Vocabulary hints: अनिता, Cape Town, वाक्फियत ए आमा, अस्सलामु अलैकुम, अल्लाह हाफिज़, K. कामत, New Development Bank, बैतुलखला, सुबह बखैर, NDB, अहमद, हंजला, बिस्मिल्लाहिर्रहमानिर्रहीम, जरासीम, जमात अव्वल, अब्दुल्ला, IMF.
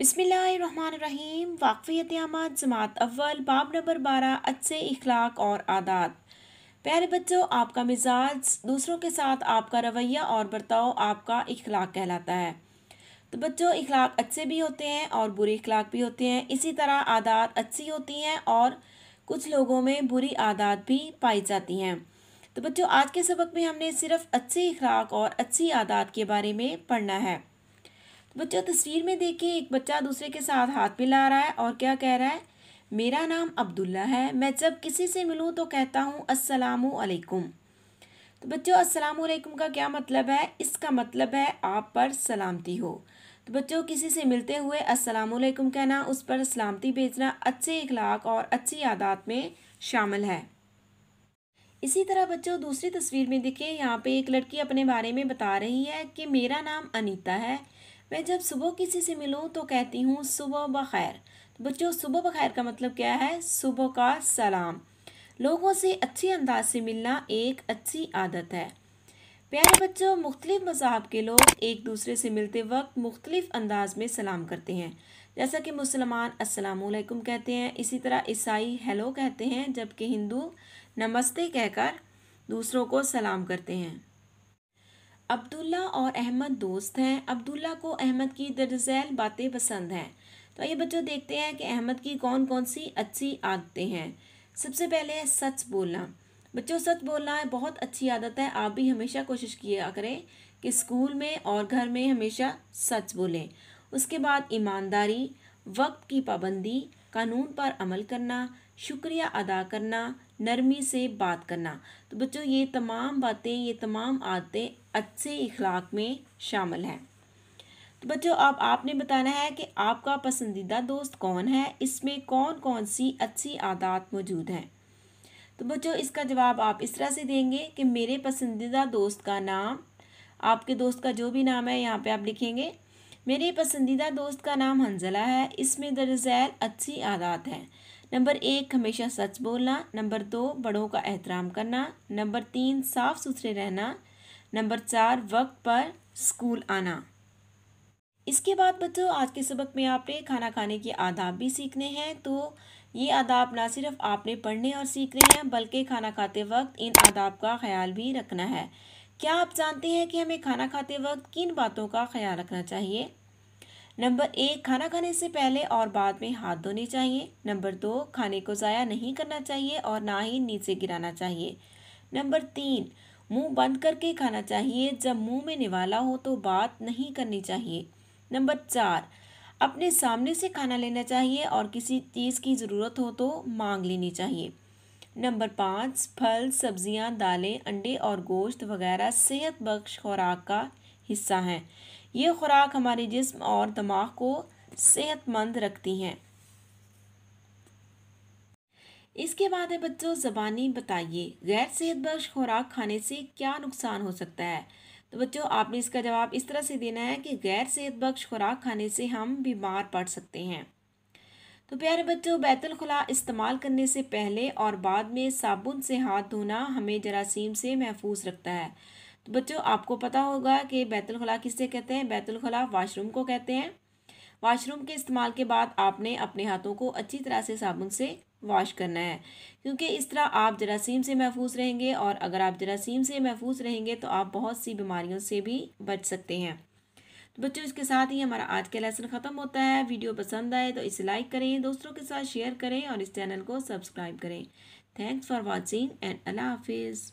बिस्मिल्लाहिर्रहमानिर्रहीम। वाक्फियत ए आमा जमात अव्वल बाब नंबर 12 अच्छे इखलाक और आदात। प्यारे बच्चों, आपका मिजाज, दूसरों के साथ आपका रवैया और बर्ताव आपका इखलाक कहलाता है। तो बच्चों, इखलाक अच्छे भी होते हैं और बुरे इखलाक भी होते हैं। इसी तरह आदात अच्छी होती हैं और कुछ लोगों में बुरी आदात भी पाई जाती हैं। तो बच्चों, आज के सबक में हमने सिर्फ अच्छे इखलाक और अच्छी आदात के बारे में पढ़ना है। तो बच्चों, तस्वीर में देखिए, एक बच्चा दूसरे के साथ हाथ मिला रहा है और क्या कह रहा है, मेरा नाम अब्दुल्ला है, मैं जब किसी से मिलूँ तो कहता हूँ अस्सलामु अलैकुम। तो बच्चों, अस्सलामु अलैकुम का क्या मतलब है? इसका मतलब है आप पर सलामती हो। तो बच्चों, किसी से मिलते हुए अस्सलामु अलैकुम कहना, उस पर सलामती भेजना अच्छे इखलाक और अच्छी आदात में शामिल है। इसी तरह बच्चों, दूसरी तस्वीर में देखिए, यहाँ पे एक लड़की अपने बारे में बता रही है कि मेरा नाम अनिता है, मैं जब सुबह किसी से मिलूँ तो कहती हूँ सुबह बखैर। तो बच्चों, सुबह बखैर का मतलब क्या है? सुबह का सलाम। लोगों से अच्छे अंदाज से मिलना एक अच्छी आदत है। प्यारे बच्चों, मुख्तलिफ मज़ाहब के लोग एक दूसरे से मिलते वक्त मुख्तलिफ अंदाज में सलाम करते हैं। जैसा कि मुसलमान अस्सलामु अलैकुम कहते हैं, इसी तरह ईसाई हेलो कहते हैं, जबकि हिंदू नमस्ते कहकर दूसरों को सलाम करते हैं। अब्दुल्ला और अहमद दोस्त हैं। अब्दुल्ला को अहमद की दरअसल बातें पसंद हैं। तो ये बच्चों, देखते हैं कि अहमद की कौन कौन सी अच्छी आदतें हैं। सबसे पहले है सच बोलना। बच्चों, सच बोलना बहुत अच्छी आदत है। आप भी हमेशा कोशिश किया करें कि स्कूल में और घर में हमेशा सच बोलें। उसके बाद ईमानदारी, वक्त की पाबंदी, कानून पर अमल करना, शुक्रिया अदा करना, नरमी से बात करना। तो बच्चों, ये तमाम बातें, ये तमाम आदतें अच्छे इखलाक में शामिल हैं। तो बच्चों, अब आपने बताना है कि आपका पसंदीदा दोस्त कौन है, इसमें कौन कौन सी अच्छी आदत मौजूद हैं। तो बच्चों, इसका जवाब आप इस तरह से देंगे कि मेरे पसंदीदा दोस्त का नाम, आपके दोस्त का जो भी नाम है यहाँ पे आप लिखेंगे। मेरे पसंदीदा दोस्त का नाम हंजला है, इसमें दरअसल अच्छी आदत है। नंबर 1 हमेशा सच बोलना, नंबर 2 बड़ों का एहतराम करना, नंबर 3 साफ़ सुथरे रहना, नंबर 4 वक्त पर स्कूल आना। इसके बाद बच्चों, आज के सबक में आपने खाना खाने के आदाब भी सीखने हैं। तो ये आदाब ना सिर्फ आपने पढ़ने और सीखने हैं, बल्कि खाना खाते वक्त इन आदाब का ख्याल भी रखना है। क्या आप जानते हैं कि हमें खाना खाते वक्त किन बातों का ख्याल रखना चाहिए? नंबर 1 खाना खाने से पहले और बाद में हाथ धोने चाहिए। नंबर 2 खाने को ज़ाया नहीं करना चाहिए और ना ही नीचे गिराना चाहिए। नंबर 3 मुंह बंद करके खाना चाहिए, जब मुंह में निवाला हो तो बात नहीं करनी चाहिए। नंबर 4 अपने सामने से खाना लेना चाहिए और किसी चीज़ की ज़रूरत हो तो मांग लेनी चाहिए। नंबर 5 फल, सब्जियां, दालें, अंडे और गोश्त वगैरह सेहत बख्श खुराक का हिस्सा हैं। ये खुराक हमारे जिस्म और दिमाग को सेहतमंद रखती हैं। इसके बाद है बच्चों ज़बानी बताइए, गैर सेहत बख्श खुराक खाने से क्या नुकसान हो सकता है? तो बच्चों, आपने इसका जवाब इस तरह से देना है कि गैर सेहत बख्श खुराक खाने से हम बीमार पड़ सकते हैं। तो प्यारे बच्चों, बैतुलखला इस्तेमाल करने से पहले और बाद में साबुन से हाथ धोना हमें जरासीम से महफूज रखता है। तो बच्चों, आपको पता होगा कि बैतुलखला किससे कहते हैं? बैतुलखला वाशरूम को कहते हैं। वाशरूम के इस्तेमाल के बाद आपने अपने हाथों को अच्छी तरह से साबुन से वॉश करना है, क्योंकि इस तरह आप जरासीम से महफूज रहेंगे। और अगर आप जरासीम से महफूज रहेंगे तो आप बहुत सी बीमारियों से भी बच सकते हैं। तो बच्चों, इसके साथ ही हमारा आज का लेसन ख़त्म होता है। वीडियो पसंद आए तो इसे लाइक करें, दोस्तों के साथ शेयर करें और इस चैनल को सब्सक्राइब करें। थैंक्स फॉर वॉचिंग एंड अल्लाह हाफिज़।